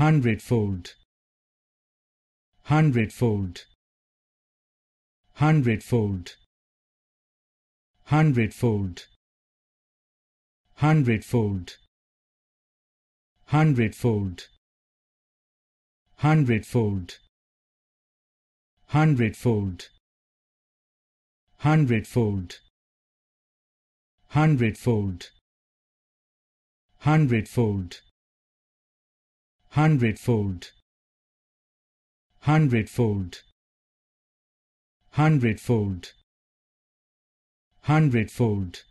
hundredfold, hundredfold, hundredfold, hundredfold, hundredfold, hundredfold, hundredfold, hundredfold, hundredfold, hundredfold, hundredfold, hundredfold, hundredfold, hundredfold, hundredfold.